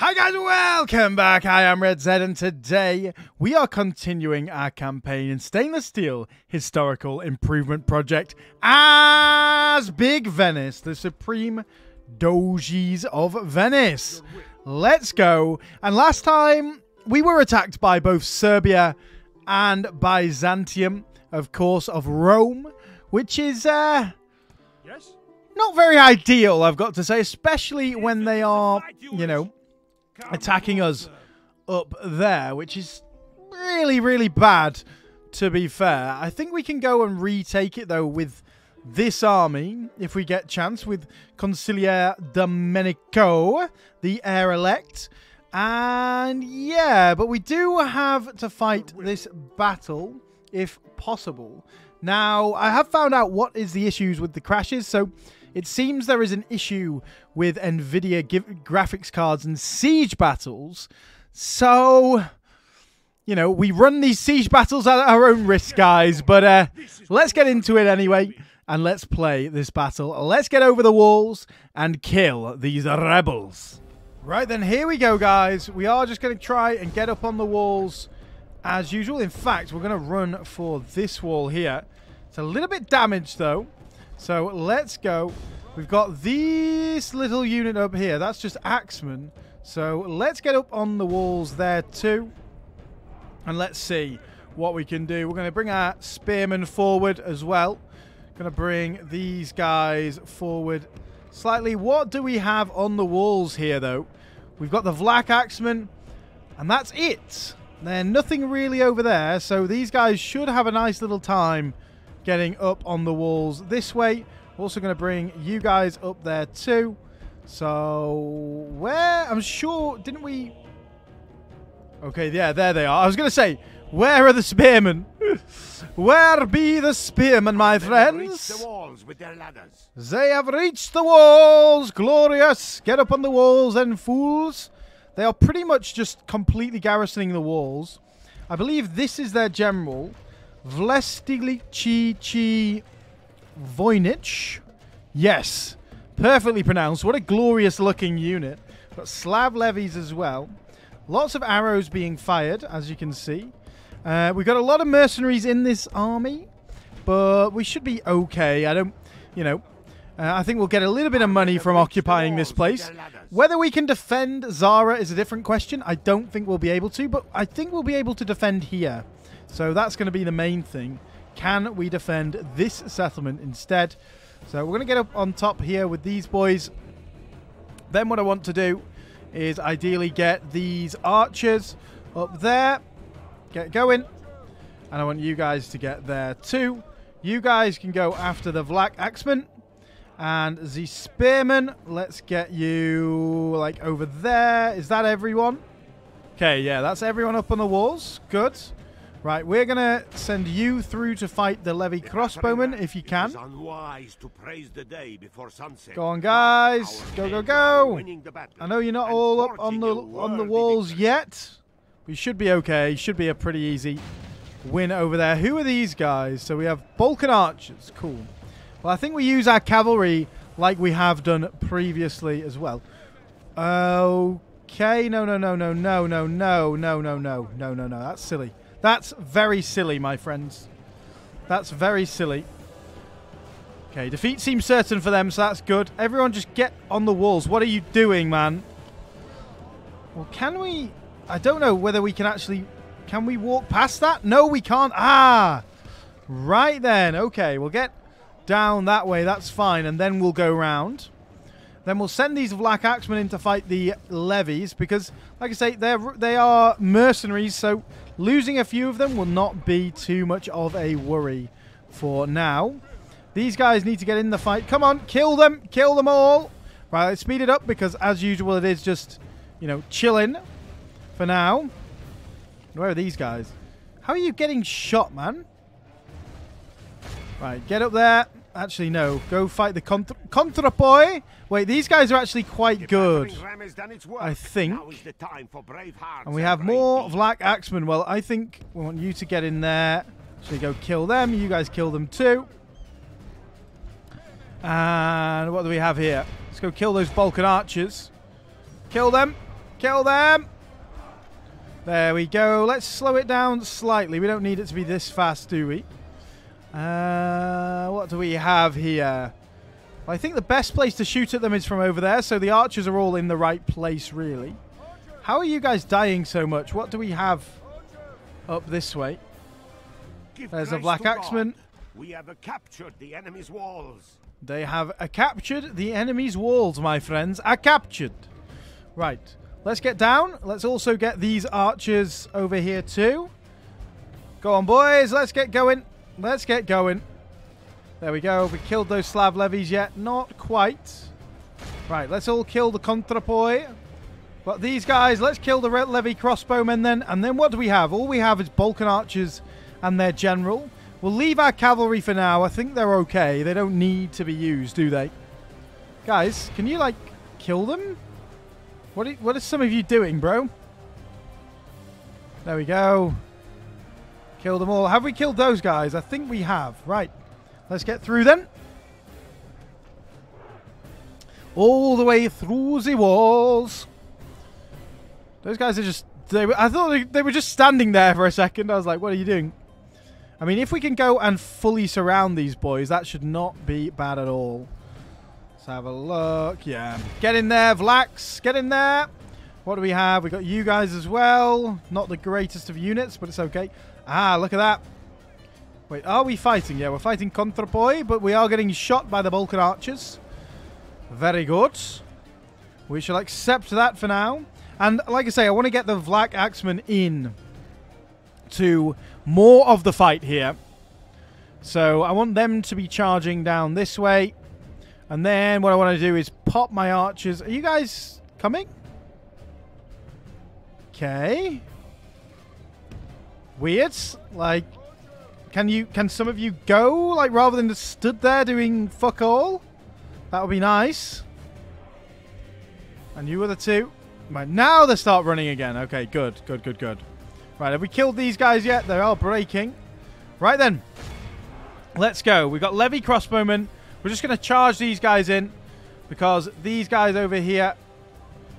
Hi guys, welcome back. I am Red Zed and today we are continuing our campaign in Stainless Steel Historical Improvement Project as Big Venice, the Supreme Doges of Venice. Let's go. And last time we were attacked by both Serbia and Byzantium, of course, of Rome, which is not very ideal, I've got to say, especially when they are, you know, attacking us up there, which is really, really bad, to be fair. I think we can go and retake it, though, with this army, if we get chance, with Conciliere Domenico, the heir-elect. And, yeah, but we do have to fight this battle, if possible. Now, I have found out what is the issues with the crashes, so it seems there is an issue with NVIDIA graphics cards and siege battles. So, you know, we run these siege battles at our own risk, guys. But let's get into it anyway, and let's play this battle. Let's get over the walls and kill these rebels. Right then, here we go, guys. We are just going to try and get up on the walls as usual. In fact, we're going to run for this wall here. It's a little bit damaged, though. So let's go. We've got this little unit up here. That's just axemen. So let's get up on the walls there too. And let's see what we can do. We're going to bring our spearmen forward as well. Going to bring these guys forward slightly. What do we have on the walls here though? We've got the Vlach axemen. And that's it. There's nothing really over there. So these guys should have a nice little time getting up on the walls this way. We're also going to bring you guys up there too. So, where? I'm sure, didn't we? Okay, yeah, there they are. I was going to say, where are the spearmen? Where be the spearmen, my friends? They have reached the walls with their ladders. They have reached the walls. Glorious. Get up on the walls, then, fools. They are pretty much just completely garrisoning the walls. I believe this is their general. Vlastiliciči chi voynich. Yes. Perfectly pronounced. What a glorious looking unit. Got Slav levies as well. Lots of arrows being fired, as you can see. We've got a lot of mercenaries in this army. But we should be okay. I don't, you know. I think we'll get a little bit of money from occupying this place. Whether we can defend Zara is a different question. I don't think we'll be able to. But I think we'll be able to defend here. So that's going to be the main thing. Can we defend this settlement instead? So we're going to get up on top here with these boys. Then what I want to do is ideally get these archers up there. Get going. And I want you guys to get there too. You guys can go after the Vlach axemen. And the spearmen. Let's get you like over there. Is that everyone? Okay, yeah, that's everyone up on the walls. Good. Right, we're going to send you through to fight the Levy Crossbowmen, if you can. Go on, guys. Go, go, go. I know you're not all up on the walls yet. We should be okay. Should be a pretty easy win over there. Who are these guys? So we have Balkan Archers. Cool. Well, I think we use our cavalry like we have done previously as well. Okay. No, no, no, no, no, no, no, no, no, no, no, no, no. That's silly. That's very silly, my friends. That's very silly. Okay, defeat seems certain for them, so that's good. Everyone just get on the walls. What are you doing, man? Well, can we... I don't know whether we can actually... Can we walk past that? No, we can't. Ah! Right then. Okay, we'll get down that way. That's fine. And then we'll go round. Then we'll send these Vlach axemen in to fight the levies because, like I say, they are mercenaries, so losing a few of them will not be too much of a worry for now. These guys need to get in the fight. Come on, kill them. Kill them all. Right, let's speed it up because, as usual, it is just, you know, chilling for now. Where are these guys? How are you getting shot, man? Right, get up there. Actually, no. Go fight the Contrapoi. Wait, these guys are actually quite good, I think. And we have more Vlach axemen. Well, I think we want you to get in there. So you go kill them. You guys kill them too. And what do we have here? Let's go kill those Balkan archers. Kill them. Kill them! There we go. Let's slow it down slightly. We don't need it to be this fast, do we? What do we have here? Well, I think the best place to shoot at them is from over there, so the archers are all in the right place, really. How are you guys dying so much? What do we have up this way? There's a Black Axeman. We have captured the enemy's walls. They have captured the enemy's walls, my friends. Captured. Right. Let's get down. Let's also get these archers over here too. Go on, boys. Let's get going. Let's get going. There we go. We killed those Slav levies yet? Not quite. Right. Let's all kill the Contrapoi. But these guys, let's kill the Red Levy Crossbowmen then. And then what do we have? All we have is Balkan Archers and their general. We'll leave our cavalry for now. I think they're okay. They don't need to be used, do they? Guys, can you, like, kill them? What are some of you doing, bro? There we go. Kill them all. Have we killed those guys? I think we have. Right. Let's get through then. All the way through the walls. Those guys are just... I thought they were just standing there for a second. I was like, what are you doing? I mean, if we can go and fully surround these boys, that should not be bad at all. Let's have a look. Yeah. Get in there, Vlax. Get in there. What do we have? We've got you guys as well. Not the greatest of units, but it's okay. Ah, look at that. Wait, are we fighting? Yeah, we're fighting Contrapoi, but we are getting shot by the Balkan Archers. Very good. We shall accept that for now. And like I say, I want to get the Vlach Axeman in to more of the fight here. So I want them to be charging down this way. And then what I want to do is pop my archers. Are you guys coming? Okay. Weird. Like, can some of you go? Like, rather than just stood there doing fuck all? That would be nice. And you other two. Right, now they start running again. Okay, good, good, good, good. Right, have we killed these guys yet? They are breaking. Right then. Let's go. We've got Levy Crossbowmen. We're just going to charge these guys in because these guys over here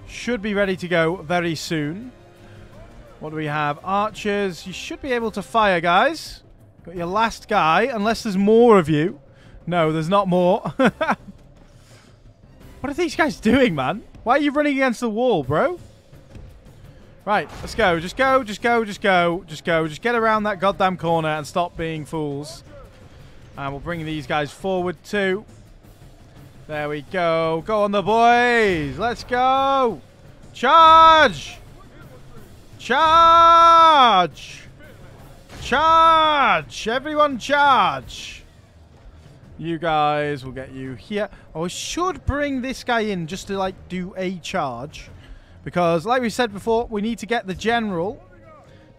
should be ready to go very soon. What do we have? Archers. You should be able to fire, guys. Got your last guy, unless there's more of you. No, there's not more. What are these guys doing, man? Why are you running against the wall, bro? Right, let's go. Just go, just go, just go, just go. Just get around that goddamn corner and stop being fools. And we'll bring these guys forward too. There we go. Go on the boys. Let's go. Charge! Charge! Charge! Everyone charge! You guys, we'll get you here. I should bring this guy in just to, like, do a charge. Because, like we said before, we need to get the general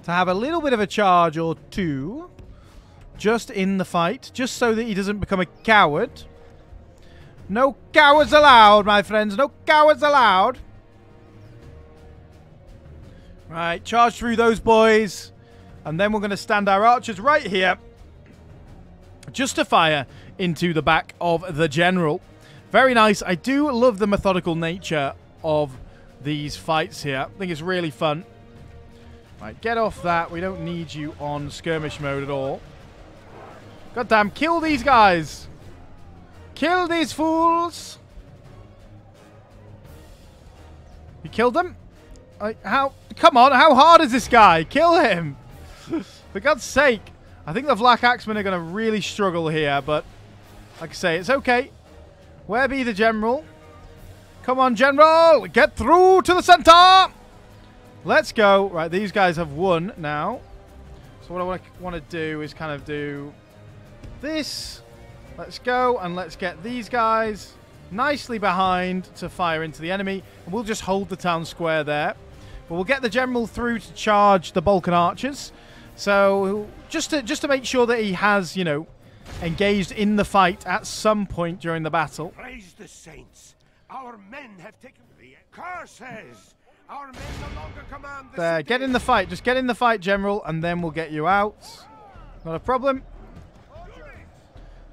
to have a little bit of a charge or two just in the fight. Just so that he doesn't become a coward. No cowards allowed, my friends. No cowards allowed. Right, charge through those boys. And then we're going to stand our archers right here. Just to fire into the back of the general. Very nice. I do love the methodical nature of these fights here. I think it's really fun. Right, get off that. We don't need you on skirmish mode at all. Goddamn, kill these guys. Kill these fools. You killed them? How? Come on, how hard is this guy? Kill him. For God's sake. I think the Vlach Axemen are going to really struggle here, but like I say, it's okay. Where be the general? Come on, general! Get through to the center! Let's go. Right, these guys have won now. So what I want to do is kind of do this. Let's go, and let's get these guys nicely behind to fire into the enemy. And we'll just hold the town square there. But we'll get the general through to charge the Balkan archers. So, just to make sure that he has, you know, engaged in the fight at some point during the battle. Praise the saints. Our men have taken the curses. Our men no longer command the there, city. Get in the fight. Just get in the fight, General, and then we'll get you out. Not a problem.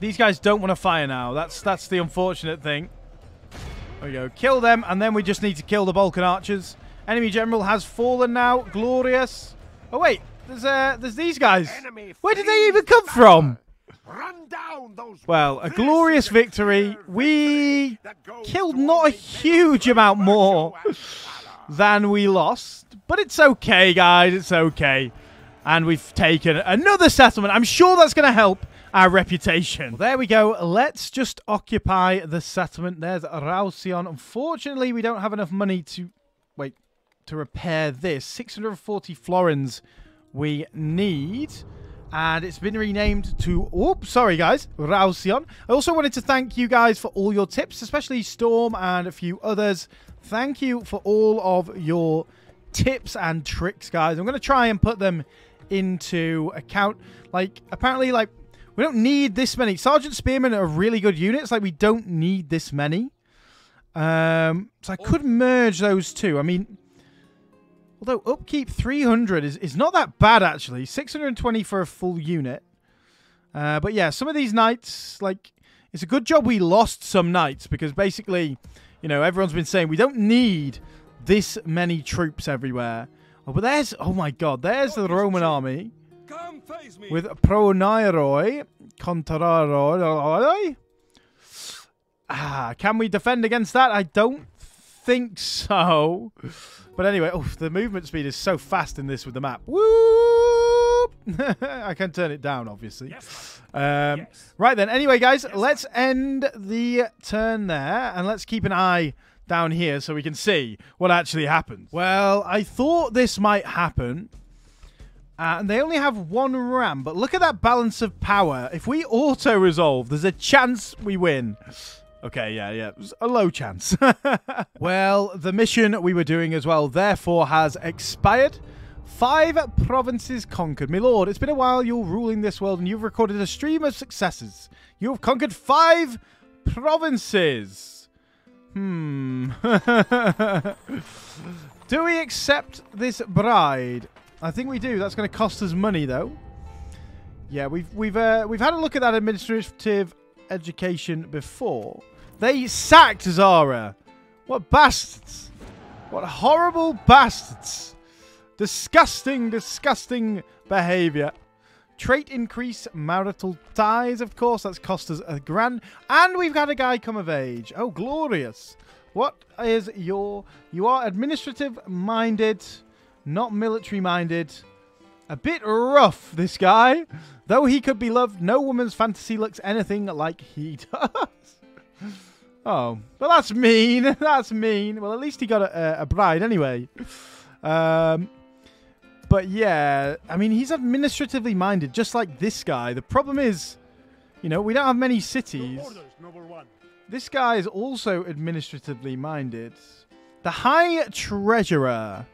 These guys don't want to fire now. That's the unfortunate thing. There we go. Kill them, and then we just need to kill the Balkan archers. Enemy general has fallen now. Glorious. Oh, wait. There's these guys. Where did they even come from? Run down those. Well, a glorious victory. We killed not a huge amount more than we lost. But it's okay, guys. It's okay. And we've taken another settlement. I'm sure that's going to help our reputation. Well, there we go. Let's just occupy the settlement. There's Rausion. Unfortunately, we don't have enough money to... Wait. To repair this. 640 florins we need. And it's been renamed to... Oops, sorry, guys. Rausion. I also wanted to thank you guys for all your tips, especially Storm and a few others. Thank you for all of your tips and tricks, guys. I'm going to try and put them into account. Like, apparently, like, we don't need this many. Sergeant Spearmen are really good units. Like, we don't need this many. So I could merge those two. I mean... Although upkeep 300 is not that bad, actually. 620 for a full unit. But yeah, some of these knights, like, it's a good job we lost some knights. Because basically, you know, everyone's been saying we don't need this many troops everywhere. Oh, but there's, oh my god, there's the Roman army. With Pronairoi, Contararoi. Ah, can we defend against that? I don't think so. But anyway, oh, the movement speed is so fast in this with the map. Woo! I can turn it down, obviously. Yes. Right then. Anyway, guys, yes, let's end the turn there. And let's keep an eye down here so we can see what actually happened. Well, I thought this might happen. And they only have one ram. But look at that balance of power. If we auto-resolve, there's a chance we win. Okay, yeah. It was a low chance. Well, the mission we were doing as well, therefore, has expired. 5 provinces conquered. My lord, it's been a while you're ruling this world, and you've recorded a stream of successes. You have conquered 5 provinces. Do we accept this bride? I think we do. That's going to cost us money, though. Yeah, we've had a look at that administrative education before. They sacked Zara. What bastards. What horrible bastards. Disgusting, disgusting behaviour. Trait increase, marital ties, of course. That's cost us £1,000. And we've had a guy come of age. Oh, glorious. What is your... You are administrative-minded, not military-minded. A bit rough, this guy. Though he could be loved, no woman's fantasy looks anything like he does. Oh, well, that's mean. That's mean. Well, at least he got a bride anyway. But yeah, I mean, he's administratively minded, just like this guy. The problem is, you know, we don't have many cities. This guy is also administratively minded. The High Treasurer.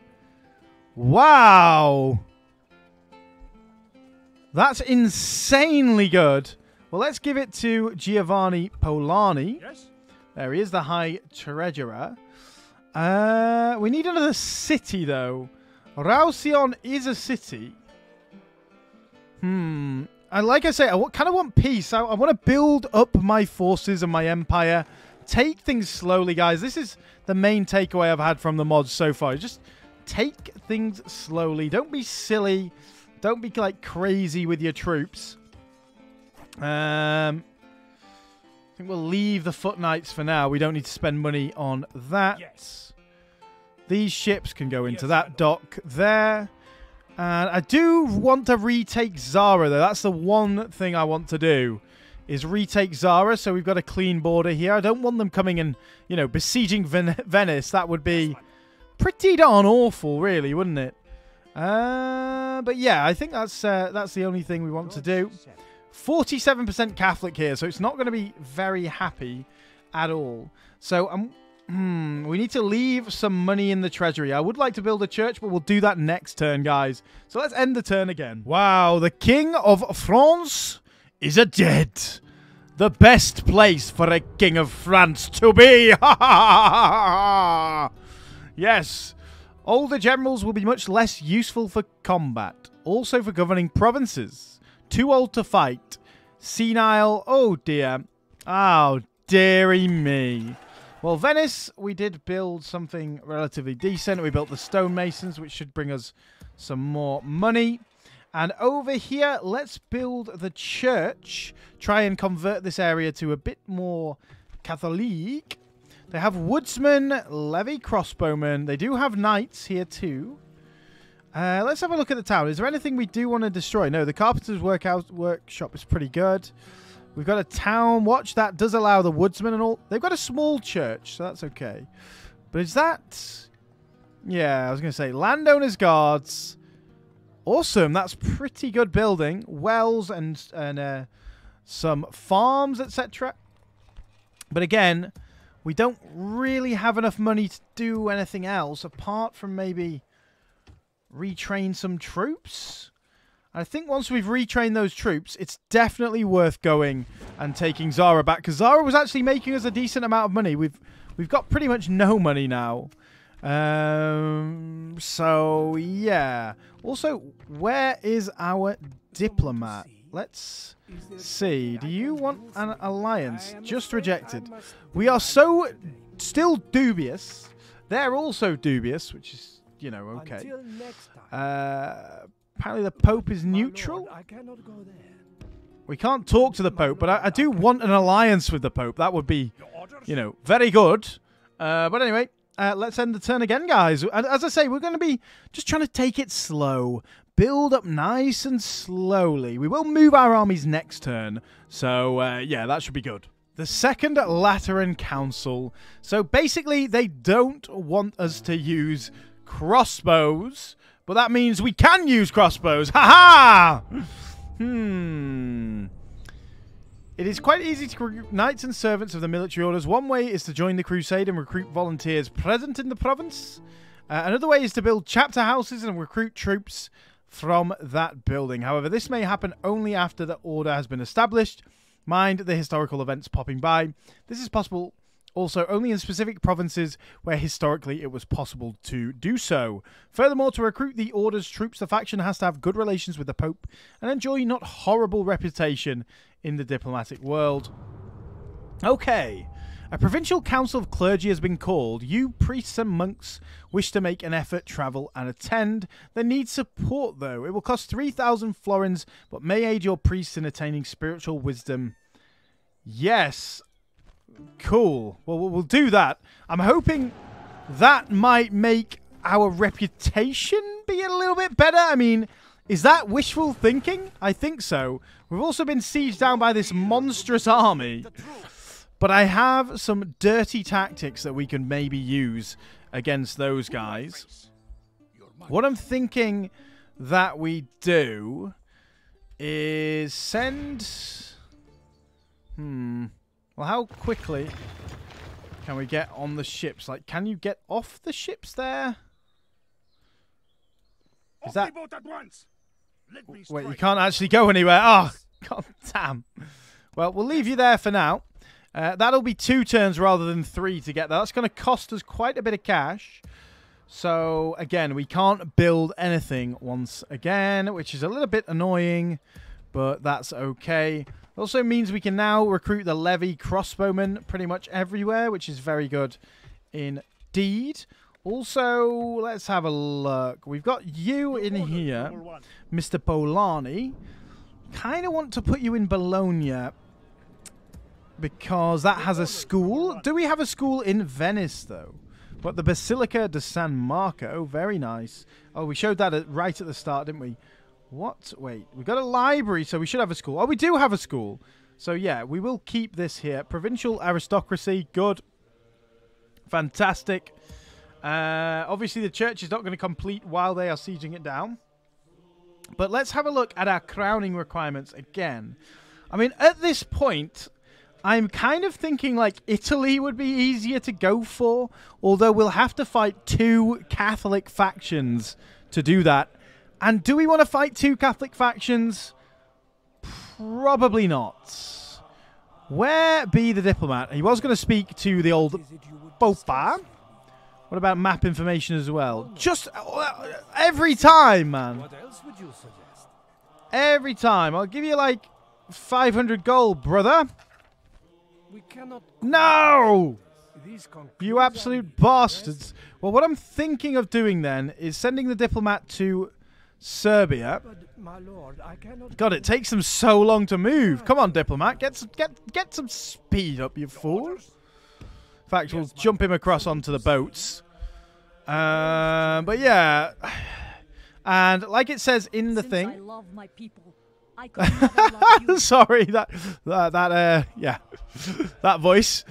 Wow. That's insanely good. Well, let's give it to Giovanni Polani. Yes. There he is, the High Treasurer. We need another city, though. Rausion is a city. And like I say, I kind of want peace. I want to build up my forces and my empire. Take things slowly, guys. This is the main takeaway I've had from the mods so far. Just take things slowly. Don't be silly. Don't be, like, crazy with your troops. I think we'll leave the Foot Knights for now. We don't need to spend money on that. Yes. These ships can go into that dock there. And I do want to retake Zara, though. That's the one thing I want to do, is retake Zara. So we've got a clean border here. I don't want them coming and, you know, besieging Venice. That would be pretty darn awful, really, wouldn't it? But yeah, I think that's the only thing we want to do. 47% Catholic here, so it's not going to be very happy at all. So we need to leave some money in the treasury. I would like to build a church, but we'll do that next turn, guys. So let's end the turn again. Wow, the King of France is dead. The best place for a King of France to be. Yes. Older generals will be much less useful for combat. Also for governing provinces. Too old to fight. Senile. Oh, dear. Oh, dearie me. Well, Venice, we did build something relatively decent. We built the stonemasons, which should bring us some more money. And over here, let's build the church. Try and convert this area to a bit more Catholic. They have woodsmen, levy crossbowmen. They do have knights here too. Let's have a look at the town. Is there anything we do want to destroy? No, the carpenter's workshop is pretty good. We've got a town watch that does allow the woodsmen and all. They've got a small church, so that's okay. But is that... yeah, I was going to say landowners' guards. Awesome, that's pretty good building. Wells and some farms, etc. But again, we don't really have enough money to do anything else apart from maybe... retrain some troops. I think once we've retrained those troops, it's definitely worth going and taking Zara back, because Zara was actually making us a decent amount of money. We've got pretty much no money now. So yeah. Also, where is our diplomat? Let's see. Do you want an alliance? Just rejected. We are so still dubious. They're also dubious, which is, you know, okay. Apparently the Pope is neutral. We can't talk to the Pope, but I do want an alliance with the Pope. That would be, you know, very good. But anyway, let's end the turn again, guys. And as I say, we're going to be just trying to take it slow. Build up nice and slowly. We will move our armies next turn. So, yeah, that should be good. The Second Lateran Council. So, basically, they don't want us to use... crossbows, but that means we can use crossbows. Ha ha! It is quite easy to recruit knights and servants of the military orders. One way is to join the crusade and recruit volunteers present in the province. Another way is to build chapter houses and recruit troops from that building. However, this may happen only after the order has been established. Mind the historical events popping by. This is possible... also, only in specific provinces where historically it was possible to do so. Furthermore, to recruit the order's troops, the faction has to have good relations with the Pope and enjoy not horrible reputation in the diplomatic world. Okay. A provincial council of clergy has been called. You priests and monks wish to make an effort, travel and attend. They need support, though. It will cost 3,000 florins, but may aid your priests in attaining spiritual wisdom. Yes. Cool. Well, we'll do that. I'm hoping that might make our reputation be a little bit better. I mean, is that wishful thinking? I think so. We've also been sieged down by this monstrous army. But I have some dirty tactics that we can maybe use against those guys. What I'm thinking that we do is send... well, how quickly can we get on the ships? Like, can you get off the ships there? Is that... wait, you can't actually go anywhere. Oh, god damn. Well, we'll leave you there for now. That'll be 2 turns rather than 3 to get there. That's going to cost us quite a bit of cash. So, again, we can't build anything once again, which is a little bit annoying, but that's okay. Also means we can now recruit the levy crossbowmen pretty much everywhere, which is very good indeed. Also, let's have a look. We've got you in here, Mr. Polani. Kind of want to put you in Bologna because that has a school. Do we have a school in Venice, though? But the Basilica di San Marco, very nice. Oh, we showed that right at the start, didn't we? What? Wait, we've got a library, so we should have a school. Oh, we do have a school. So, yeah, we will keep this here. Provincial aristocracy, good. Fantastic. Obviously, the church is not going to complete while they are sieging it down. But let's have a look at our crowning requirements again. I mean, at this point, I'm kind of thinking, like, Italy would be easier to go for. Although we'll have to fight 2 Catholic factions to do that. And do we want to fight 2 Catholic factions? Probably not. Where be the diplomat? He was going to speak to the old Popa. What about map information as well? Just every time, man. What else would you suggest? Every time. I'll give you like 500 gold, brother. We cannot. No! You absolute bastards. Well, what I'm thinking of doing then is sending the diplomat to Serbia. God, it takes them so long to move. Come on, diplomat. Get some speed up, you fool. In fact, we'll jump him across onto the boats. But yeah. And like it says in the thing. I love my people. Sorry, yeah, that voice.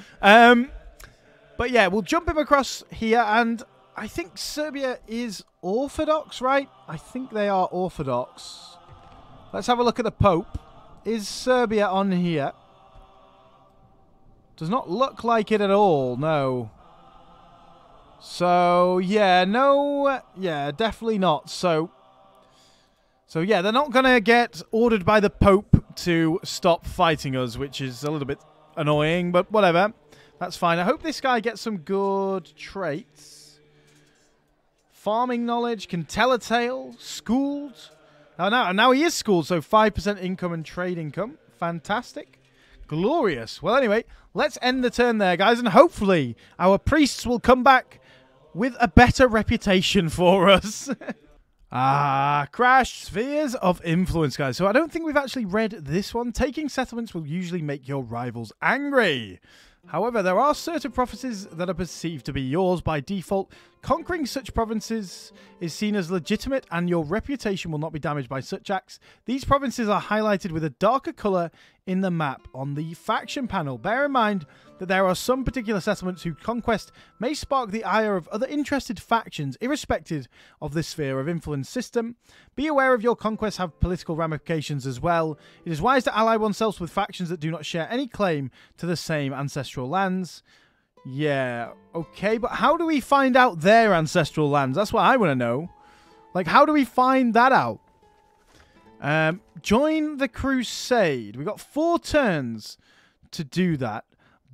But yeah, we'll jump him across here, and I think Serbia is Orthodox, right? I think they are Orthodox. Let's have a look at the Pope. Is Serbia on here? Does not look like it at all, no. So, yeah, no, yeah, definitely not. So yeah, they're not going to get ordered by the Pope to stop fighting us, which is a little bit annoying, but whatever. That's fine. I hope this guy gets some good traits. Farming knowledge, can tell a tale, schooled. Now he is schooled, so 5% income and trade income. Fantastic. Glorious. Well, anyway, let's end the turn there, guys, and hopefully our priests will come back with a better reputation for us. Crash spheres of influence, guys. So I don't think we've actually read this one. Taking settlements will usually make your rivals angry. However, there are certain provinces that are perceived to be yours by default. Conquering such provinces is seen as legitimate, and your reputation will not be damaged by such acts. These provinces are highlighted with a darker colour in the map on the faction panel. Bear in mind that there are some particular settlements whose conquest may spark the ire of other interested factions, irrespective of the sphere of influence system. Be aware of your conquests have political ramifications as well. It is wise to ally oneself with factions that do not share any claim to the same ancestral lands. Yeah, okay, but how do we find out their ancestral lands? That's what I want to know. Like, how do we find that out? Join the crusade. We've got 4 turns to do that.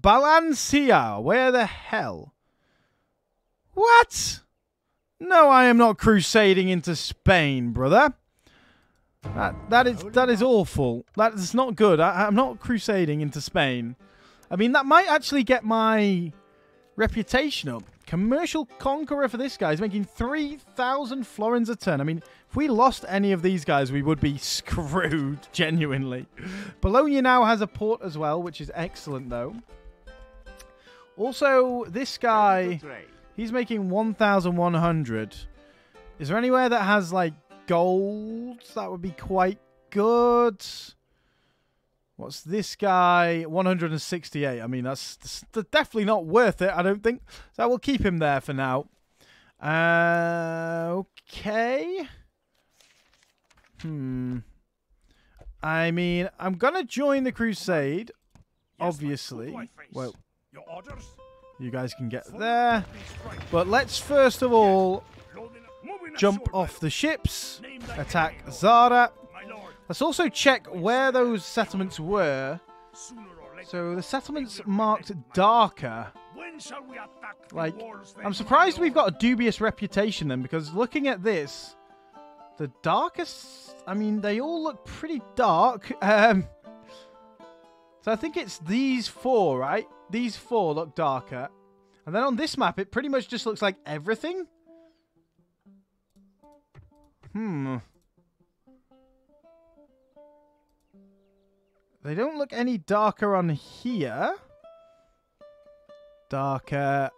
Balancia, where the hell? What? No, I am not crusading into Spain, brother. That is awful. That is not good. I'm not crusading into Spain. I mean, that might actually get my reputation up. Commercial conqueror for this guy is making 3,000 florins a turn. I mean, if we lost any of these guys, we would be screwed, genuinely. Bologna now has a port as well, which is excellent, though. Also, this guy, he's making 1,100. Is there anywhere that has, like, gold? That would be quite good. What's this guy? 168. I mean, that's definitely not worth it, I don't think. So we'll keep him there for now. Okay. I mean, I'm going to join the crusade, obviously. Well, you guys can get there. But let's first of all jump off the ships, attack Zara. Let's also check where those settlements were. So the settlements marked darker. Like, I'm surprised we've got a dubious reputation then, because looking at this, the darkest, I mean, they all look pretty dark. So I think it's these 4, right? These 4 look darker. And then on this map, it pretty much just looks like everything. They don't look any darker on here. Darker.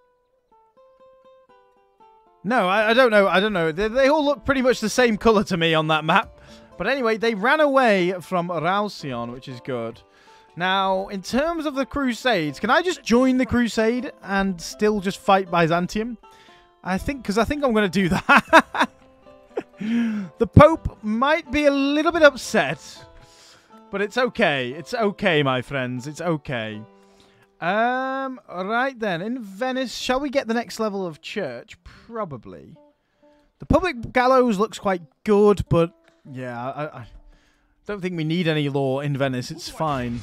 No, I don't know. I don't know. They all look pretty much the same colour to me on that map. But anyway, they ran away from Rausion, which is good. Now, in terms of the Crusades, can I just join the Crusade and still just fight Byzantium? Because I think I'm going to do that. The Pope might be a little bit upset. But it's okay. It's okay, my friends. It's okay. Right then. In Venice, shall we get the next level of church? Probably. The public gallows looks quite good, but yeah, I don't think we need any law in Venice. It's fine.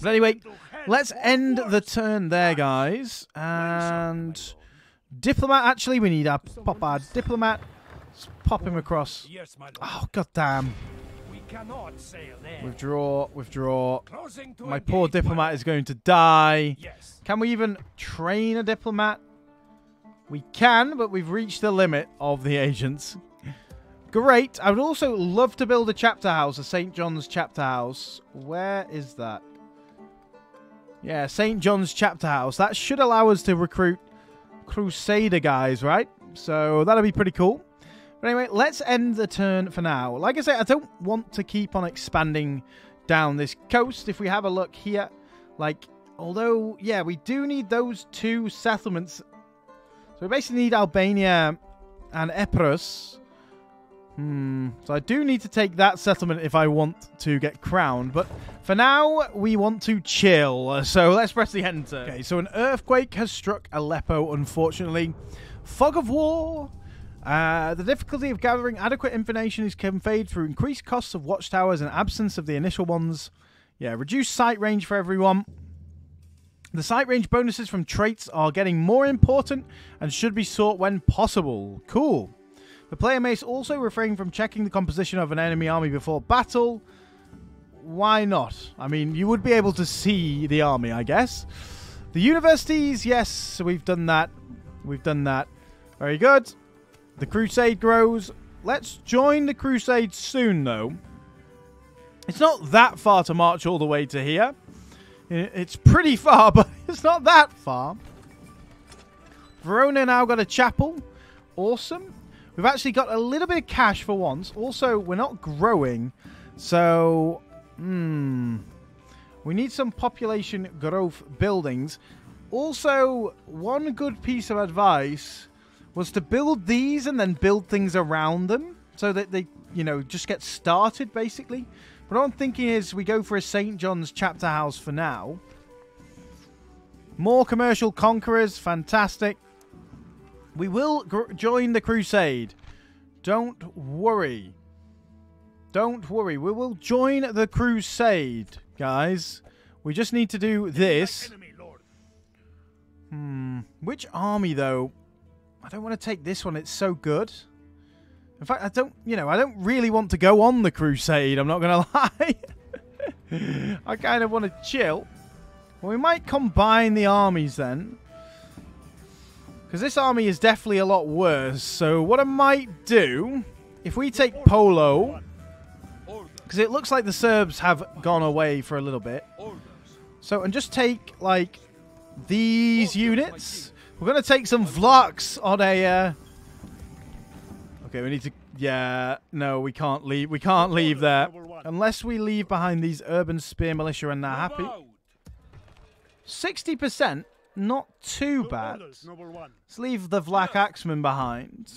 But anyway, let's end the turn there, guys. And diplomat, actually. We need our diplomat. Let's pop him across. Oh, goddamn. cannot sail there. Withdraw, withdraw. My poor diplomat is going to die. Yes. Can we even train a diplomat? We can, but we've reached the limit of the agents. Great. I would also love to build a chapter house, a St. John's Chapter House. Where is that? Yeah, St. John's Chapter House. That should allow us to recruit Crusader guys, right? So that'll be pretty cool. But anyway, let's end the turn for now. Like I say, I don't want to keep on expanding down this coast. If we have a look here, like, although, yeah, we do need those two settlements. So we basically need Albania and Epirus. So I do need to take that settlement if I want to get crowned. But for now, we want to chill. So let's press the enter. Okay, so an earthquake has struck Aleppo, unfortunately. Fog of war. The difficulty of gathering adequate information is conveyed through increased costs of watchtowers and absence of the initial ones. Yeah, reduced sight range for everyone. The sight range bonuses from traits are getting more important and should be sought when possible. Cool. The player may also refrain from checking the composition of an enemy army before battle. Why not? I mean, you would be able to see the army, I guess. The universities, yes, we've done that. We've done that. Very good. The crusade grows. Let's join the crusade soon, though. It's not that far to march all the way to here. It's pretty far, but it's not that far. Verona now got a chapel. Awesome. We've actually got a little bit of cash for once. Also, we're not growing. So, we need some population growth buildings. Also, one good piece of advice was to build these and then build things around them so that they, you know, just get started, basically. But what I'm thinking is we go for a St. John's Chapter House for now. More commercial conquerors, fantastic. We will join the crusade. Don't worry. Don't worry. We will join the crusade, guys. We just need to do this. Which army, though? I don't want to take this one. It's so good. In fact, I don't, you know, I don't really want to go on the crusade. I'm not going to lie. I kind of want to chill. Well, we might combine the armies then. Because this army is definitely a lot worse. So what I might do, if we take Polo, because it looks like the Serbs have gone away for a little bit. So, and just take, like, these units. We're going to take some Vlachs on a... Okay, we need to... Yeah, no, we can't leave. We can't leave there. Unless we leave behind these urban spear militia and they're happy. 60%, not too bad. Let's leave the Vlach axemen behind.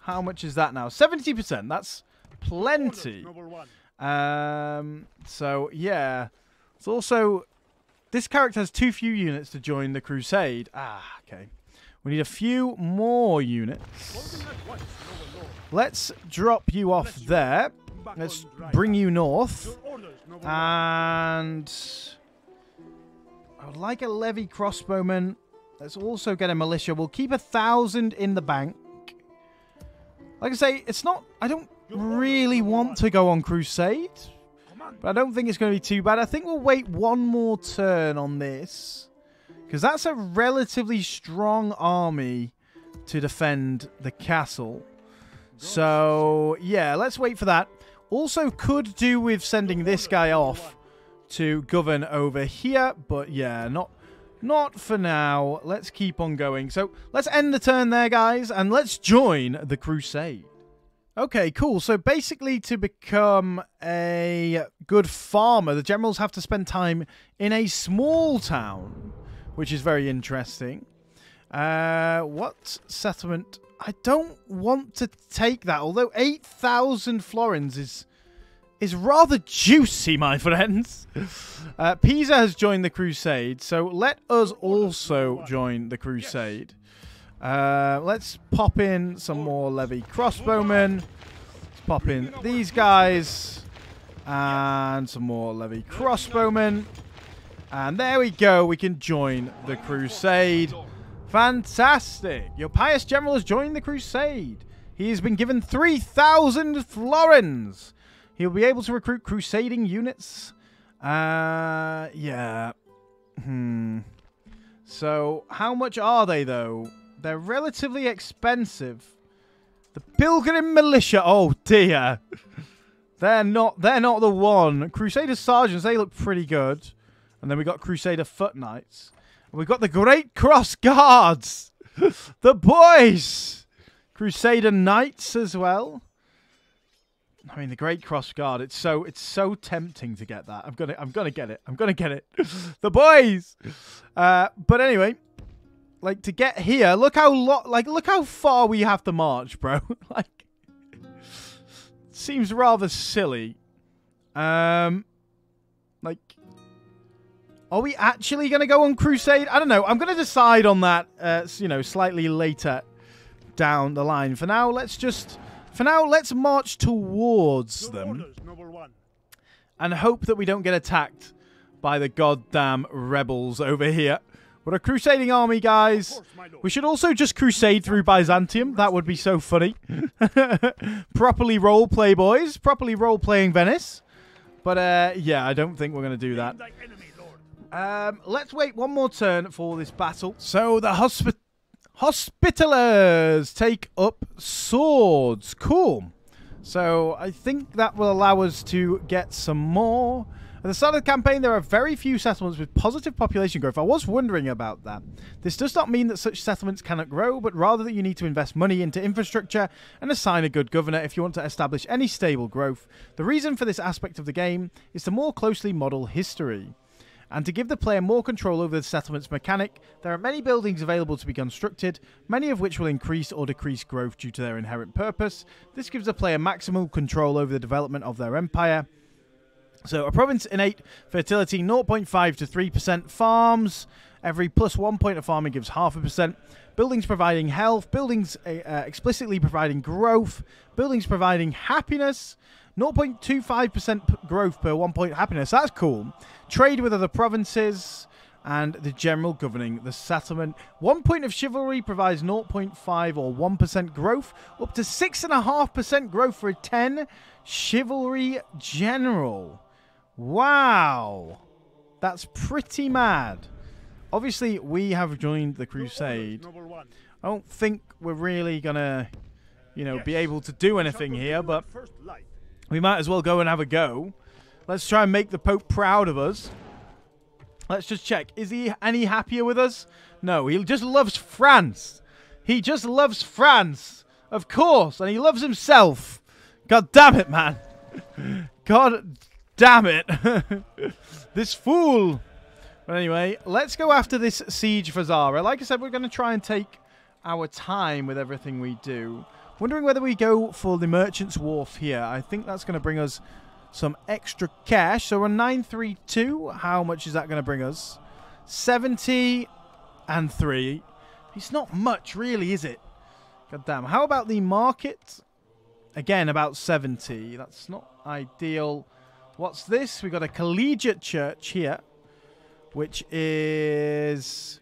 How much is that now? 70%, that's plenty. So, yeah. It's also... This character has too few units to join the crusade. Ah, okay. We need a few more units. Let's drop you off there. Let's bring you north. And I would like a levy crossbowman. Let's also get a militia. We'll keep 1,000 in the bank. Like I say, it's not... I don't really want to go on crusade. But I don't think it's going to be too bad. I think we'll wait one more turn on this. Because that's a relatively strong army to defend the castle. So, yeah, let's wait for that. Also could do with sending this guy off to govern over here. But, yeah, not for now. Let's keep on going. So, let's end the turn there, guys. And let's join the crusade. Okay, cool. So basically to become a good farmer, the generals have to spend time in a small town, which is very interesting. What settlement? I don't want to take that, although 8,000 florins is rather juicy, my friends. Pisa has joined the crusade, so let us also join the crusade. Let's pop in some more levy crossbowmen. Let's pop in these guys. And some more levy crossbowmen. And there we go. We can join the crusade. Fantastic. Your pious general has joined the crusade. He has been given 3,000 florins. He'll be able to recruit crusading units. Yeah. So, how much are they, though? They're relatively expensive. The Pilgrim Militia. Oh, dear. They're not the one. Crusader Sergeants, they look pretty good. And then we got Crusader Foot Knights. And we've got the Great Cross Guards. The boys. Crusader Knights as well. I mean, the Great Cross Guard. It's so tempting to get that. I'm gonna get it. The boys. But anyway, like to get here, look how far we have to march, bro. Like, seems rather silly. Like, are we actually gonna go on crusade? I don't know. I'm gonna decide on that. You know, slightly later down the line. For now, let's march towards them and hope that we don't get attacked by the goddamn rebels over here. We're a crusading army, guys. We should also just crusade through Byzantium. That would be so funny. Properly roleplay, boys. Properly roleplaying Venice. But, yeah, I don't think we're going to do that. Let's wait one more turn for this battle. So, the Hospitallers take up swords. Cool. So I think that will allow us to get some more. At the start of the campaign, there are very few settlements with positive population growth. I was wondering about that. This does not mean that such settlements cannot grow, but rather that you need to invest money into infrastructure and assign a good governor if you want to establish any stable growth. The reason for this aspect of the game is to more closely model history. And to give the player more control over the settlement's mechanic, there are many buildings available to be constructed, many of which will increase or decrease growth due to their inherent purpose. This gives the player maximum control over the development of their empire. So, a province innate fertility 0.5 to 3%. Farms, every plus 1 point of farming gives 0.5%. Buildings providing health, buildings explicitly providing growth, buildings providing happiness. 0.25% growth per 1 point happiness. That's cool. Trade with other provinces and the general governing the settlement. 1 point of chivalry provides 0.5 or 1% growth. Up to 6.5% growth for a 10 chivalry general. Wow. That's pretty mad. Obviously, we have joined the crusade. I don't think we're really going to, you know, be able to do anything here, but we might as well go and have a go. Let's try and make the Pope proud of us. Let's just check. Is he any happier with us? No, he just loves France. He just loves France. Of course. And he loves himself. God damn it, man. God damn it. This fool. But anyway, let's go after this siege for Zara. Like I said, we're going to try and take our time with everything we do. Wondering whether we go for the Merchant's Wharf here. I think that's going to bring us some extra cash. So we're 932. How much is that going to bring us? 70 and 3. It's not much, really, is it? God damn. How about the market? Again, about 70. That's not ideal. What's this? We've got a collegiate church here, which is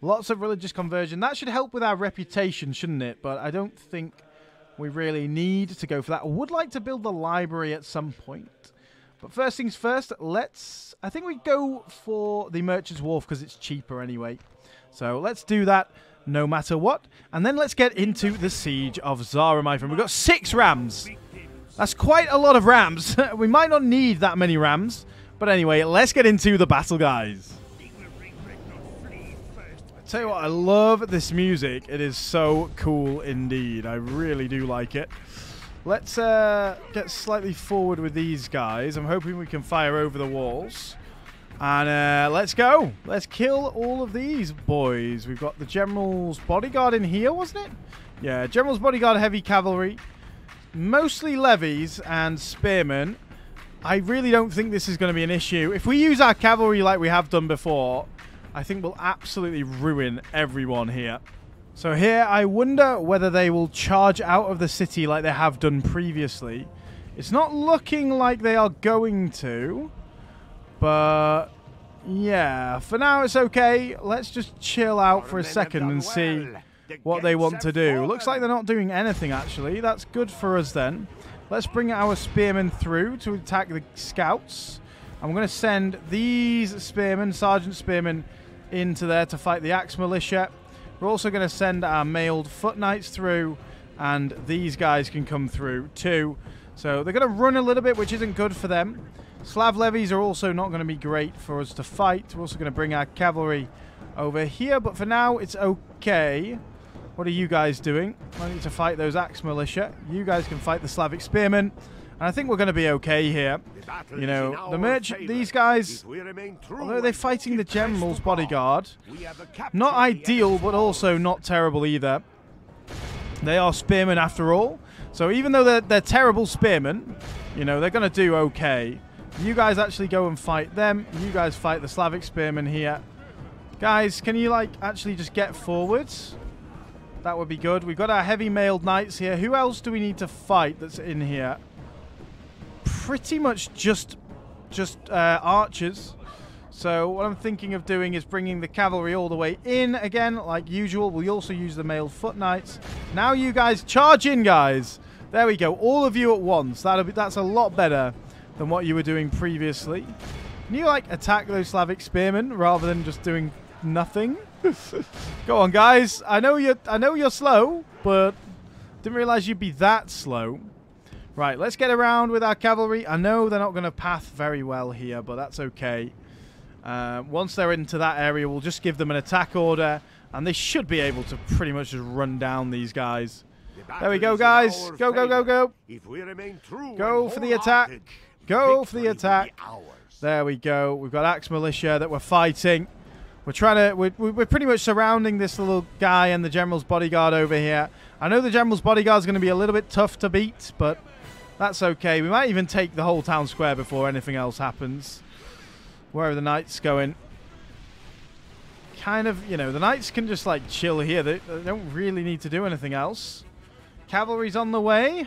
lots of religious conversion. That should help with our reputation, shouldn't it? But I don't think we really need to go for that. I would like to build the library at some point. But first things first, let's... I think we go for the Merchant's Wharf because it's cheaper anyway. So let's do that no matter what. And then let's get into the Siege of Zara, my friend. We've got 6 rams. That's quite a lot of rams. We might not need that many rams. But anyway, let's get into the battle, guys. Tell you what, I love this music. It is so cool indeed. I really do like it. Let's get slightly forward with these guys. I'm hoping we can fire over the walls. And let's go. Let's kill all of these boys. We've got the General's Bodyguard in here, wasn't it? Yeah, General's Bodyguard, Heavy Cavalry. Mostly levies and spearmen. I really don't think this is going to be an issue. If we use our cavalry like we have done before, I think we'll absolutely ruin everyone here. So here, I wonder whether they will charge out of the city like they have done previously. It's not looking like they are going to. But, yeah. For now, it's okay. Let's just chill out for a second and see what they want to do. Looks like they're not doing anything, actually. That's good for us, then. Let's bring our spearmen through to attack the scouts. I'm going to send these spearmen, Sergeant Spearmen, into there to fight the Axe Militia. We're also going to send our mailed foot knights through, and these guys can come through too. So they're going to run a little bit, which isn't good for them. Slav levies are also not going to be great for us to fight. We're also going to bring our cavalry over here, but for now it's okay. What are you guys doing? I need to fight those Axe Militia. You guys can fight the Slavic spearmen. And I think we're going to be okay here. You know, the merchant, these guys, although they're fighting the general's bodyguard, not ideal, but also not terrible either. They are spearmen after all. So even though they're terrible spearmen, you know, they're going to do okay. You guys actually go and fight them. You guys fight the Slavic spearmen here. Guys, can you, like, actually just get forwards? That would be good. We've got our heavy mailed knights here. Who else do we need to fight that's in here? Pretty much just archers. So what I'm thinking of doing is bringing the cavalry all the way in again, like usual. We also use the mailed foot knights. Now you guys charge in, guys. There we go. All of you at once. That's a lot better than what you were doing previously. Can you, like, attack those Slavic spearmen rather than just doing nothing? Go on, guys. I know you're slow, but didn't realize you'd be that slow. Right, let's get around with our cavalry. I know they're not going to path very well here, but that's okay. Once they're into that area, we'll just give them an attack order, and they should be able to pretty much just run down these guys. There we go, guys. Go, go, go, go. Go for the attack. Go for the attack. There we go. We've got Axe Militia that we're fighting. We're pretty much surrounding this little guy and the general's bodyguard over here. I know the general's bodyguard is going to be a little bit tough to beat, but that's okay. We might even take the whole town square before anything else happens. Where are the knights going? Kind of, you know, the knights can just, like, chill here. They don't really need to do anything else. Cavalry's on the way.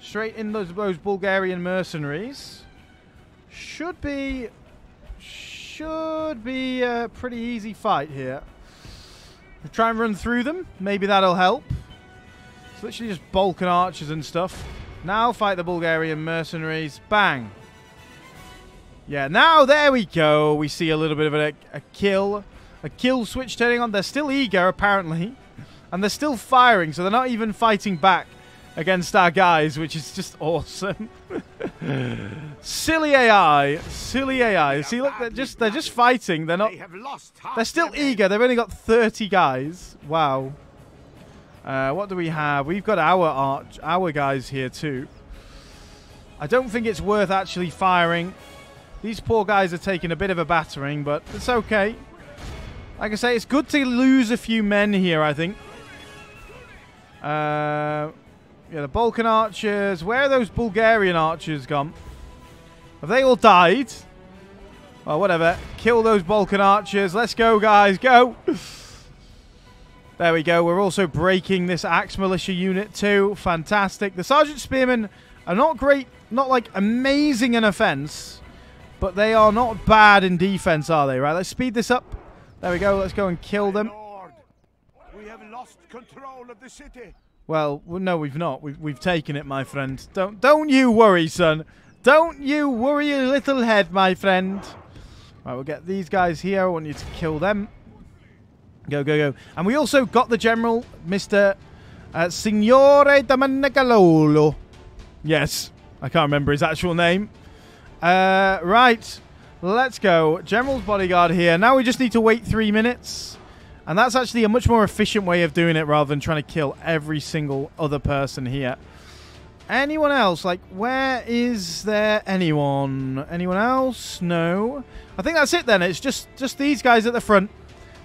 Straight in those Bulgarian mercenaries. Should be a pretty easy fight here. We'll try and run through them. Maybe that'll help. It's literally just Balkan archers and stuff. Now fight the Bulgarian mercenaries. Bang. Yeah, now there we go. We see a little bit of a kill. A kill switch turning on. They're still eager, apparently. And they're still firing, so they're not even fighting back against our guys, which is just awesome. Silly AI. Silly AI. See, look, they're just fighting. They're not... They're still eager. They've only got 30 guys. Wow. What do we have? We've got our guys here too. I don't think it's worth actually firing. These poor guys are taking a bit of a battering, but it's okay. Like I say, it's good to lose a few men here, I think. Yeah, the Balkan archers. Where are those Bulgarian archers gone? Have they all died? Well, whatever. Kill those Balkan archers. Let's go, guys. Go! There we go. We're also breaking this Axe Militia unit too. Fantastic. The Sergeant Spearmen are not great, not like amazing in offense, but they are not bad in defense, are they? Right, let's speed this up. There we go. Let's go and kill them. We have lost control of the city. Well, no, we've not. We've taken it, my friend. Don't you worry, son. Don't you worry your little head, my friend. Right, we'll get these guys here. I want you to kill them. Go, go, go. And we also got the general, Mr. Signore Domenico. Yes. I can't remember his actual name. Right. Let's go. General's bodyguard here. Now we just need to wait 3 minutes. And that's actually a much more efficient way of doing it rather than trying to kill every single other person here. Anyone else? Like, where is there anyone? Anyone else? No. I think that's it then. It's just these guys at the front,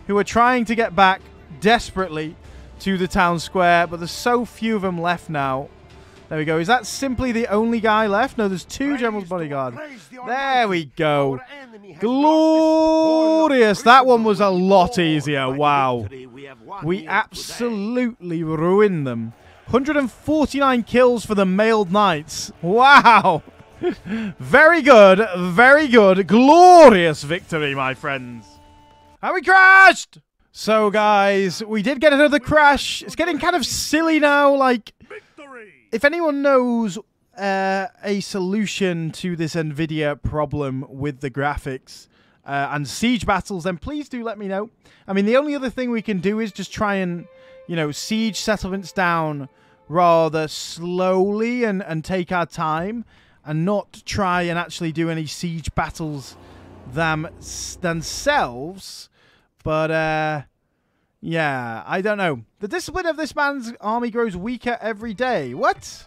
who are trying to get back desperately to the town square, but there's so few of them left now. There we go. Is that simply the only guy left? No, there's two general's bodyguard. There we go. Glorious. That one was a lot easier. Wow. We absolutely ruined them. 149 kills for the mailed knights. Wow. Very good. Very good. Glorious victory, my friends. And we crashed! So, guys, we did get another crash. It's getting kind of silly now. Like, if anyone knows a solution to this NVIDIA problem with the graphics and siege battles, then please do let me know. I mean, the only other thing we can do is just try and, you know, siege settlements down rather slowly and take our time and not try and actually do any siege battles themselves. But, yeah, I don't know. The discipline of this man's army grows weaker every day. What?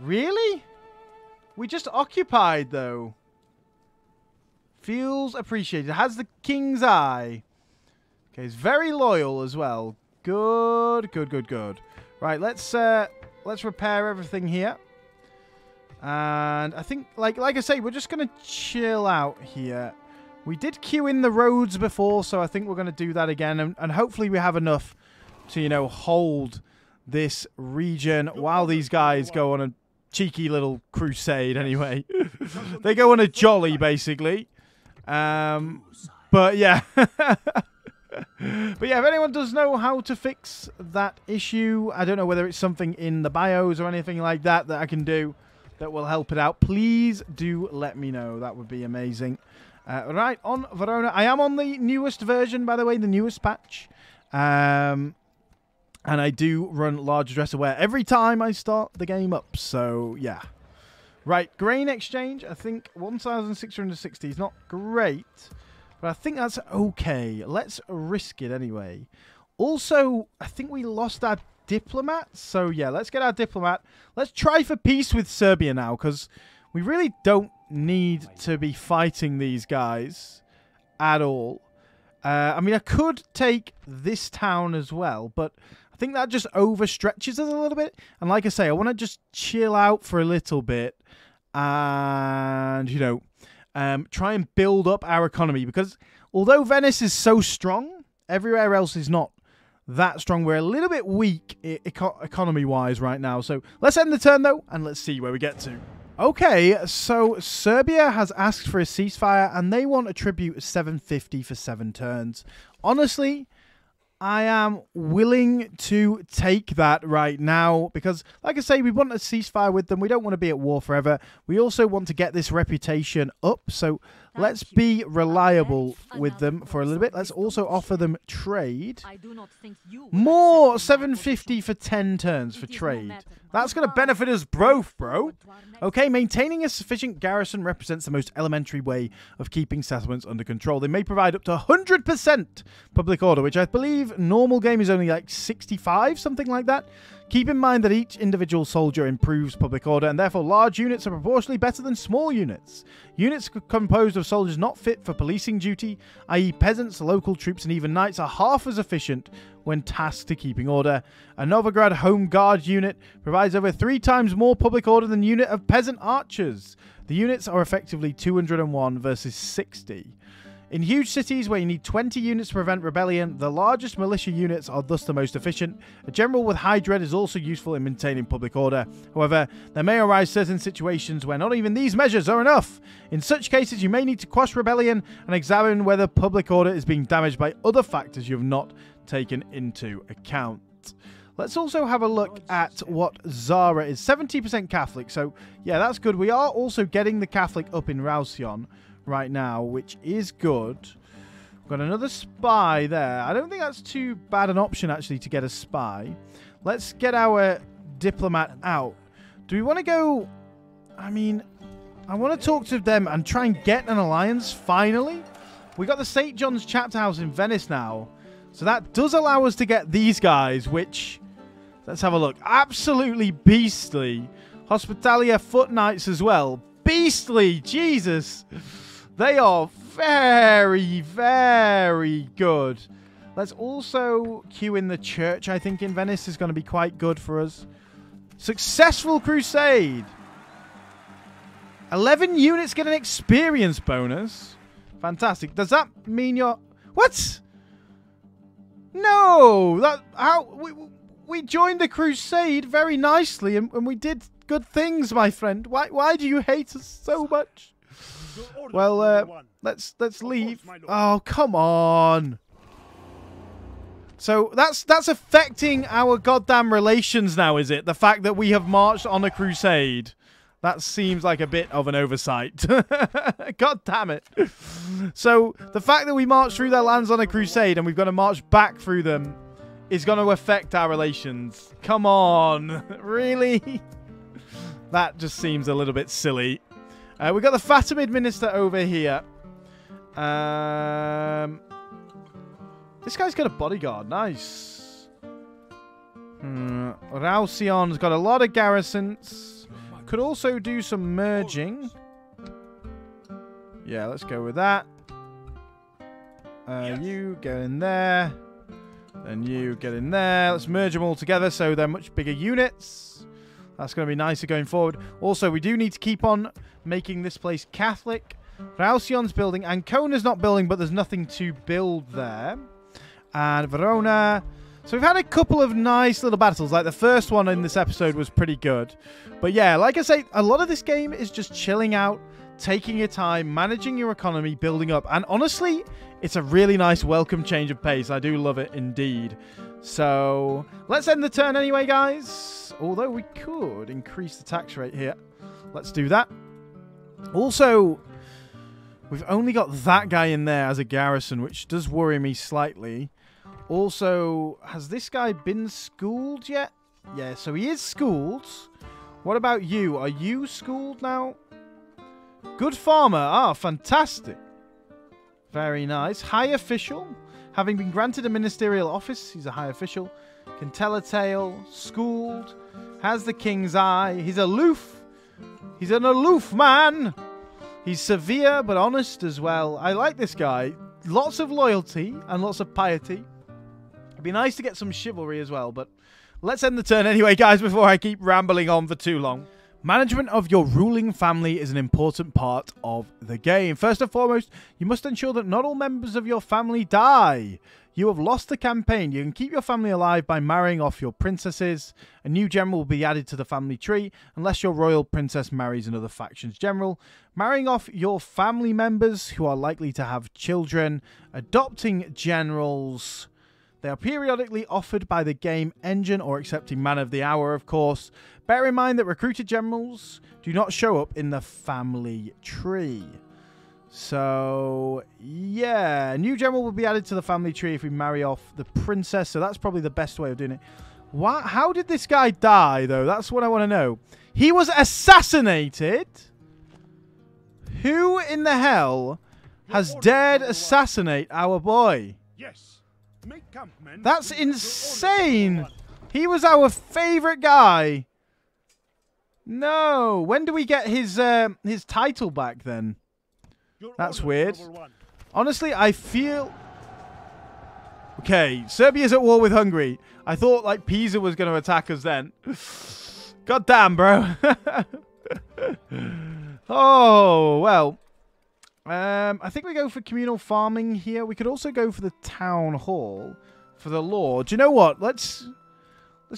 Really? We just occupied, though. Feels appreciated. Has the king's eye. Okay, he's very loyal as well. Good, good, good, good. Right, let's repair everything here. And I think, like I say, we're just going to chill out here. We did queue in the roads before, so I think we're going to do that again. And hopefully we have enough to, you know, hold this region while these guys go on a cheeky little crusade anyway. They go on a jolly, basically. But yeah. But yeah, if anyone does know how to fix that issue, I don't know whether it's something in the bios or anything like that that I can do that will help it out, please do let me know. That would be amazing. Right, on Verona. I am on the newest version, by the way, the newest patch. And I do run large address aware every time I start the game up. So, yeah. Right, grain exchange. I think 1,660 is not great. But I think that's okay. Let's risk it anyway. Also, I think we lost our diplomat. So, yeah, let's get our diplomat. Let's try for peace with Serbia now. Because we really don't need to be fighting these guys at all. I mean, I could take this town as well, but I think that just overstretches us a little bit. And like I say, I want to just chill out for a little bit and, you know, try and build up our economy. Because although Venice is so strong, everywhere else is not that strong. We're a little bit weak economy-wise right now. So let's end the turn, though, and let's see where we get to. Okay, so Serbia has asked for a ceasefire and they want a tribute of 750 for 7 turns. Honestly, I am willing to take that right now because, like I say, we want a ceasefire with them. We don't want to be at war forever. We also want to get this reputation up, so let's be reliable with them for a little bit. Let's also offer them trade. More 750 for 10 turns for trade. That's going to benefit us both, bro. Okay, maintaining a sufficient garrison represents the most elementary way of keeping settlements under control. They may provide up to 100% public order, which I believe normal game is only like 65, something like that. Keep in mind that each individual soldier improves public order, and therefore large units are proportionally better than small units. Units composed of soldiers not fit for policing duty, i.e. peasants, local troops, and even knights, are half as efficient when tasked to keeping order. A Novigrad Home Guard unit provides over 3 times more public order than the unit of peasant archers. The units are effectively 201 versus 60. In huge cities where you need 20 units to prevent rebellion, the largest militia units are thus the most efficient. A general with high dread is also useful in maintaining public order. However, there may arise certain situations where not even these measures are enough. In such cases, you may need to quash rebellion and examine whether public order is being damaged by other factors you have not taken into account. Let's also have a look at what Zara is. 70% Catholic, so yeah, that's good. We are also getting the Catholic up in Rausion right now, which is good. Got another spy there. I don't think that's too bad an option, actually, to get a spy. Let's get our diplomat out. Do we want to go... I mean, I want to talk to them and try and get an alliance, finally. We got the St. John's Chapter House in Venice now. So that does allow us to get these guys, which... Let's have a look. Absolutely beastly. Hospitallers, foot knights as well. Beastly! Jesus! They are very, very good. Let's also queue in the church, I think, in Venice is going to be quite good for us. Successful crusade. 11 units get an experience bonus. Fantastic. Does that mean you're... What? No! That, how, we joined the crusade very nicely and we did good things, my friend. Why do you hate us so much? Well, let's leave. Oh, come on. So that's affecting our goddamn relations now, is it? The fact that we have marched on a crusade. That seems like a bit of an oversight. God damn it. So the fact that we marched through their lands on a crusade and we've got to march back through them is going to affect our relations. Come on. Really? That just seems a little bit silly. We've got the Fatimid minister over here. This guy's got a bodyguard. Nice. Rausion's got a lot of garrisons. Could also do some merging. Yeah, let's go with that. You get in there. And you get in there. Let's merge them all together so they're much bigger units. That's going to be nicer going forward. Also, we do need to keep on making this place Catholic. Rausion's building. Ancona's not building, but there's nothing to build there. And Verona. So we've had a couple of nice little battles. Like the first one in this episode was pretty good. But yeah, like I say, a lot of this game is just chilling out, taking your time, managing your economy, building up. And honestly, it's a really nice welcome change of pace. I do love it indeed. So let's end the turn anyway, guys. Although we could increase the tax rate here. Let's do that. Also, we've only got that guy in there as a garrison, which does worry me slightly. Also, has this guy been schooled yet? Yeah, so he is schooled. What about you? Are you schooled now? Good farmer. Ah, fantastic. Very nice. High official. Having been granted a ministerial office, he's a high official. Can tell a tale. Schooled. Has the king's eye. He's aloof. He's an aloof man. He's severe, but honest as well. I like this guy. Lots of loyalty and lots of piety. It'd be nice to get some chivalry as well, but let's end the turn anyway, guys, before I keep rambling on for too long. Management of your ruling family is an important part of the game. First and foremost, you must ensure that not all members of your family die. You have lost the campaign. You can keep your family alive by marrying off your princesses. A new general will be added to the family tree, unless your royal princess marries another faction's general. Marrying off your family members who are likely to have children. Adopting generals. They are periodically offered by the game engine or accepting man of the hour, of course. Bear in mind that recruited generals do not show up in the family tree. So, yeah. A new general will be added to the family tree if we marry off the princess. So that's probably the best way of doing it. What? How did this guy die, though? That's what I want to know. He was assassinated? Who in the hell has dared assassinate our boy? Yes. That's insane. He was our favorite guy. No. When do we get his title back, then? That's weird. Honestly, I feel... Okay, Serbia's at war with Hungary. I thought, like, Pisa was going to attack us then. God damn, bro. Oh, well. I think we go for communal farming here. We could also go for the town hall for the law. Do you know what? Let's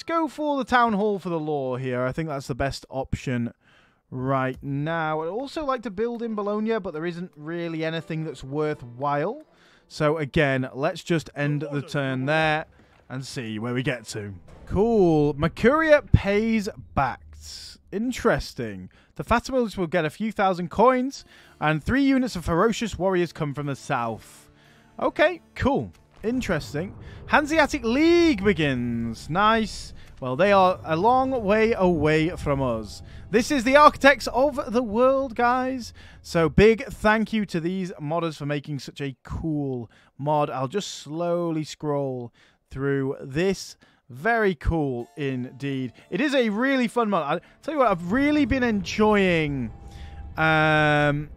go for the town hall for the law here. I think that's the best option right now. I'd also like to build in Bologna, but there isn't really anything that's worthwhile. So again, let's just end the turn there and see where we get to. Cool. Mercuria pays back. Interesting. The Fatimids will get a few thousand coins, and 3 units of ferocious warriors come from the south. Okay, cool. Interesting. Hanseatic League begins. Nice. Well, they are a long way away from us. This is the architects of the world, guys. So big thank you to these modders for making such a cool mod. I'll just slowly scroll through this. Very cool indeed. It is a really fun mod. I'll tell you what, I've really been enjoying... I've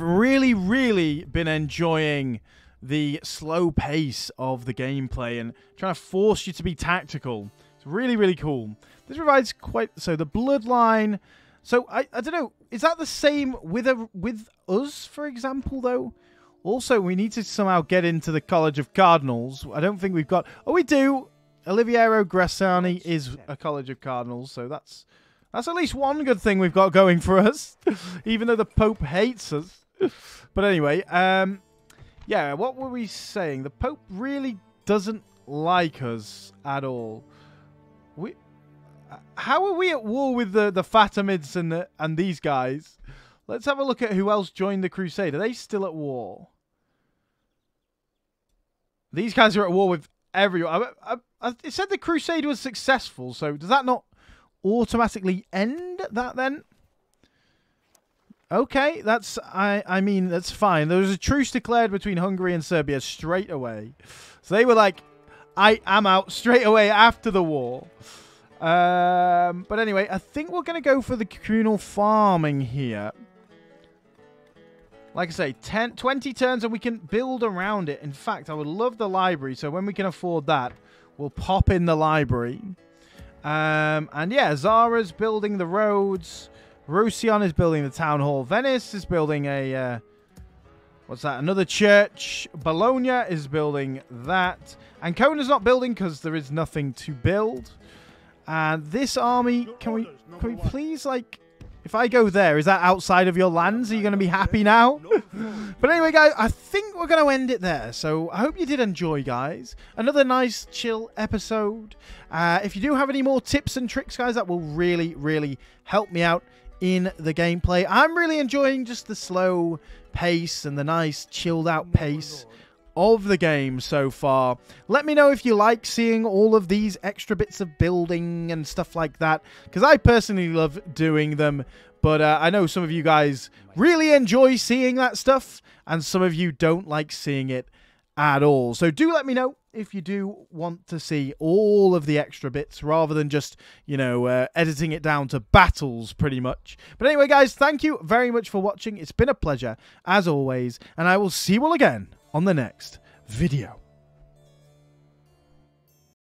really, really been enjoying the slow pace of the gameplay and trying to force you to be tactical. It's really, really cool. This provides quite... So the bloodline... So, I don't know. Is that the same with us, for example, though? Also, we need to somehow get into the College of Cardinals. I don't think we've got... Oh, we do! Oliviero Grassani is a College of Cardinals, so that's at least one good thing we've got going for us, even though the Pope hates us. But anyway, yeah, what were we saying? The Pope really doesn't like us at all. We, how are we at war with the Fatimids and these guys? Let's have a look at who else joined the crusade. Are they still at war? These guys are at war with everyone. It said the crusade was successful, so does that not automatically end that then? Okay, that's... I mean, that's fine. There was a truce declared between Hungary and Serbia straight away. So they were like, I am out straight away after the war. But anyway, I think we're going to go for the communal farming here. Like I say, 20 turns and we can build around it. In fact, I would love the library. So when we can afford that, we'll pop in the library. And yeah, Zara's building the roads. Rausion is building the town hall. Venice is building a... what's that? Another church. Bologna is building that. Ancona's not building because there is nothing to build. And this army... Can we please, like... If I go there, is that outside of your lands? Are you going to be happy now? But anyway, guys, I think we're going to end it there. So I hope you did enjoy, guys. Another nice, chill episode. If you do have any more tips and tricks, guys, that will really, really help me out in the gameplay. I'm really enjoying just the slow pace and the nice, chilled-out pace of the game so far. Let me know if you like seeing all of these extra bits of building and stuff like that, because I personally love doing them, but I know some of you guys really enjoy seeing that stuff and some of you don't like seeing it at all. So do let me know if you do want to see all of the extra bits rather than just, you know, editing it down to battles pretty much. But anyway, guys, thank you very much for watching. It's been a pleasure as always, and I will see you all again on the next video.